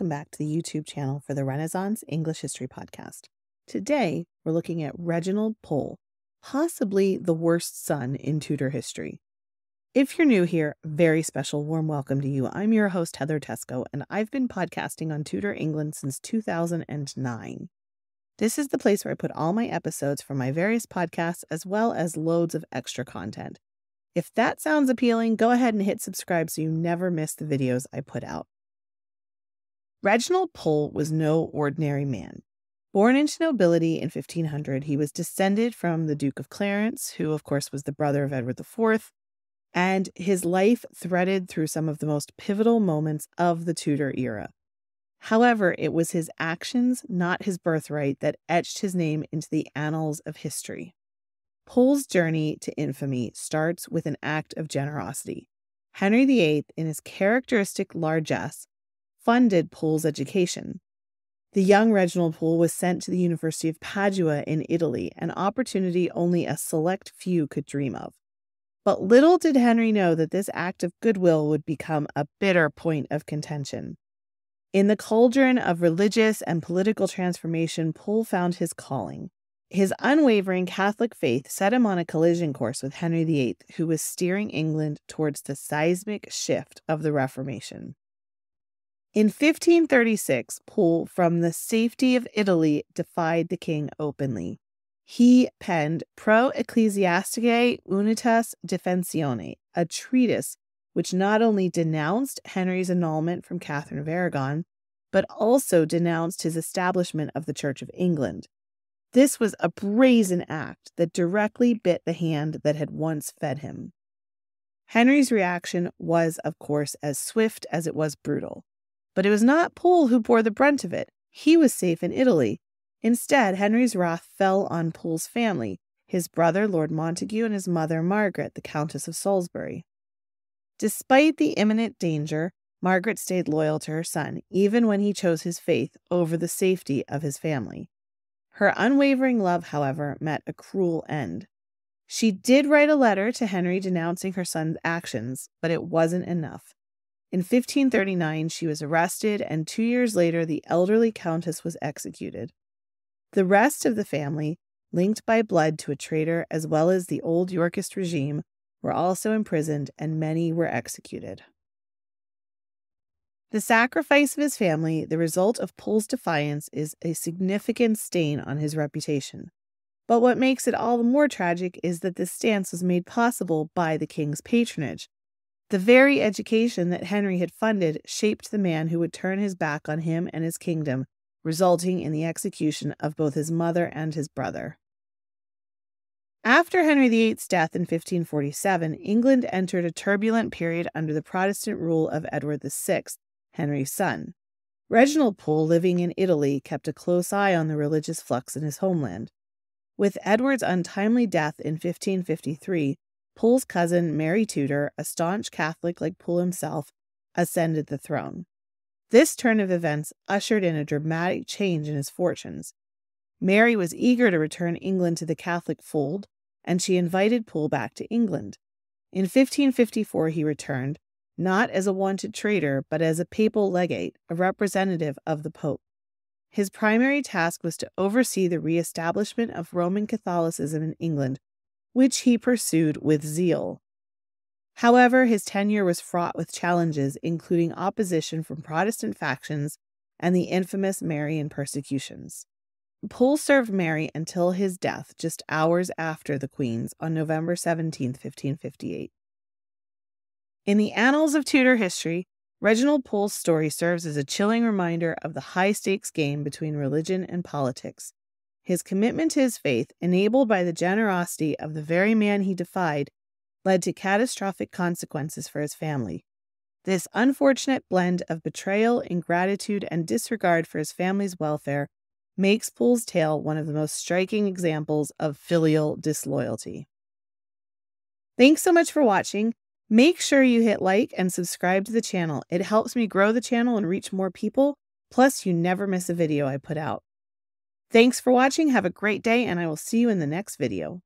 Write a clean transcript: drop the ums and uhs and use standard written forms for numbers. welcome back to the YouTube channel for the Renaissance English History Podcast. Today, we're looking at Reginald Pole, possibly the worst son in Tudor history. If you're new here, very special warm welcome to you. I'm your host, Heather Tesco, and I've been podcasting on Tudor England since 2009. This is the place where I put all my episodes from my various podcasts, as well as loads of extra content. If that sounds appealing, go ahead and hit subscribe so you never miss the videos I put out. Reginald Pole was no ordinary man. Born into nobility in 1500, he was descended from the Duke of Clarence, who of course was the brother of Edward IV, and his life threaded through some of the most pivotal moments of the Tudor era. However, it was his actions, not his birthright, that etched his name into the annals of history. Pole's journey to infamy starts with an act of generosity. Henry VIII, in his characteristic largesse, funded Pole's education. The young Reginald Pole was sent to the University of Padua in Italy, an opportunity only a select few could dream of. But little did Henry know that this act of goodwill would become a bitter point of contention. In the cauldron of religious and political transformation, Pole found his calling. His unwavering Catholic faith set him on a collision course with Henry VIII, who was steering England towards the seismic shift of the Reformation. In 1536, Pole, from the safety of Italy, defied the king openly. He penned Pro Ecclesiasticae Unitas Defensione, a treatise which not only denounced Henry's annulment from Catherine of Aragon, but also denounced his establishment of the Church of England. This was a brazen act that directly bit the hand that had once fed him. Henry's reaction was, of course, as swift as it was brutal. But it was not Pole who bore the brunt of it. He was safe in Italy. Instead, Henry's wrath fell on Pole's family, his brother, Lord Montague, and his mother, Margaret, the Countess of Salisbury. Despite the imminent danger, Margaret stayed loyal to her son, even when he chose his faith over the safety of his family. Her unwavering love, however, met a cruel end. She did write a letter to Henry denouncing her son's actions, but it wasn't enough. In 1539, she was arrested, and 2 years later, the elderly countess was executed. The rest of the family, linked by blood to a traitor as well as the old Yorkist regime, were also imprisoned, and many were executed. The sacrifice of his family, the result of Pole's defiance, is a significant stain on his reputation. But what makes it all the more tragic is that this stance was made possible by the king's patronage. The very education that Henry had funded shaped the man who would turn his back on him and his kingdom, resulting in the execution of both his mother and his brother. After Henry VIII's death in 1547, England entered a turbulent period under the Protestant rule of Edward VI, Henry's son. Reginald Pole, living in Italy, kept a close eye on the religious flux in his homeland. With Edward's untimely death in 1553, Pole's cousin, Mary Tudor, a staunch Catholic like Pole himself, ascended the throne. This turn of events ushered in a dramatic change in his fortunes. Mary was eager to return England to the Catholic fold, and she invited Pole back to England. In 1554 he returned, not as a wanted traitor, but as a papal legate, a representative of the Pope. His primary task was to oversee the re-establishment of Roman Catholicism in England, which he pursued with zeal. However, his tenure was fraught with challenges, including opposition from Protestant factions and the infamous Marian persecutions. Pole served Mary until his death just hours after the Queen's on November 17, 1558. In the annals of Tudor history, Reginald Pole's story serves as a chilling reminder of the high-stakes game between religion and politics. His commitment to his faith, enabled by the generosity of the very man he defied, led to catastrophic consequences for his family. This unfortunate blend of betrayal, ingratitude, and disregard for his family's welfare makes Pole's tale one of the most striking examples of filial disloyalty. Thanks so much for watching. Make sure you hit like and subscribe to the channel. It helps me grow the channel and reach more people. Plus, you never miss a video I put out. Thanks for watching. Have a great day, and I will see you in the next video.